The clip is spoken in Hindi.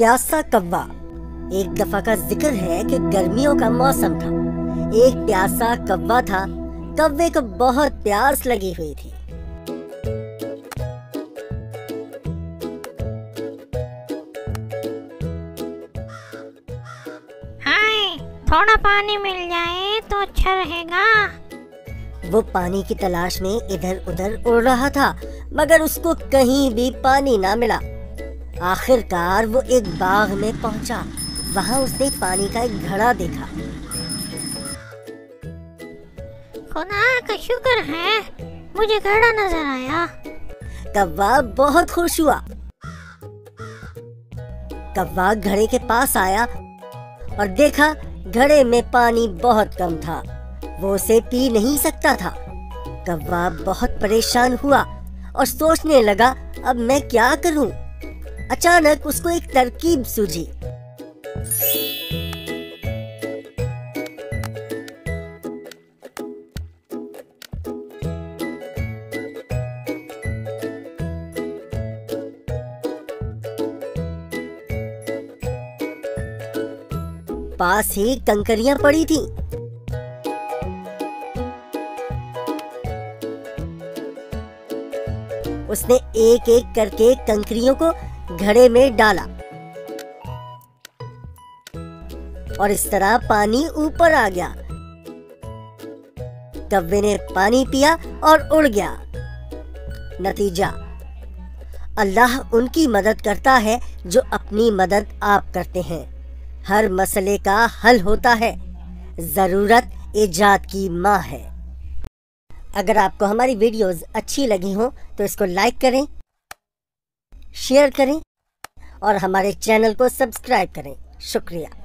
प्यासा कौवा। एक दफा का जिक्र है कि गर्मियों का मौसम था। एक प्यासा कौवा था। कौवे को बहुत प्यास लगी हुई थी। हाय, थोड़ा पानी मिल जाए तो अच्छा रहेगा। वो पानी की तलाश में इधर उधर उड़ रहा था, मगर उसको कहीं भी पानी ना मिला। आखिरकार वो एक बाग में पहुंचा। वहां उसने पानी का एक घड़ा देखा। खुदा का शुक्र है, मुझे घड़ा नजर आया। कौवा बहुत खुश हुआ। कौवा घड़े के पास आया और देखा घड़े में पानी बहुत कम था। वो उसे पी नहीं सकता था। कौवा बहुत परेशान हुआ और सोचने लगा, अब मैं क्या करूं? अचानक उसको एक तरकीब सूझी। पास ही कंकरियां पड़ी थी। उसने एक एक करके कंकरियों को घड़े में डाला और इस तरह पानी ऊपर आ गया। कौवे ने पानी पिया और उड़ गया। नतीजा, अल्लाह उनकी मदद करता है जो अपनी मदद आप करते हैं। हर मसले का हल होता है। जरूरत इजाद की माँ है। अगर आपको हमारी वीडियोस अच्छी लगी हो तो इसको लाइक करें, शेयर करें और हमारे चैनल को सब्सक्राइब करें। शुक्रिया।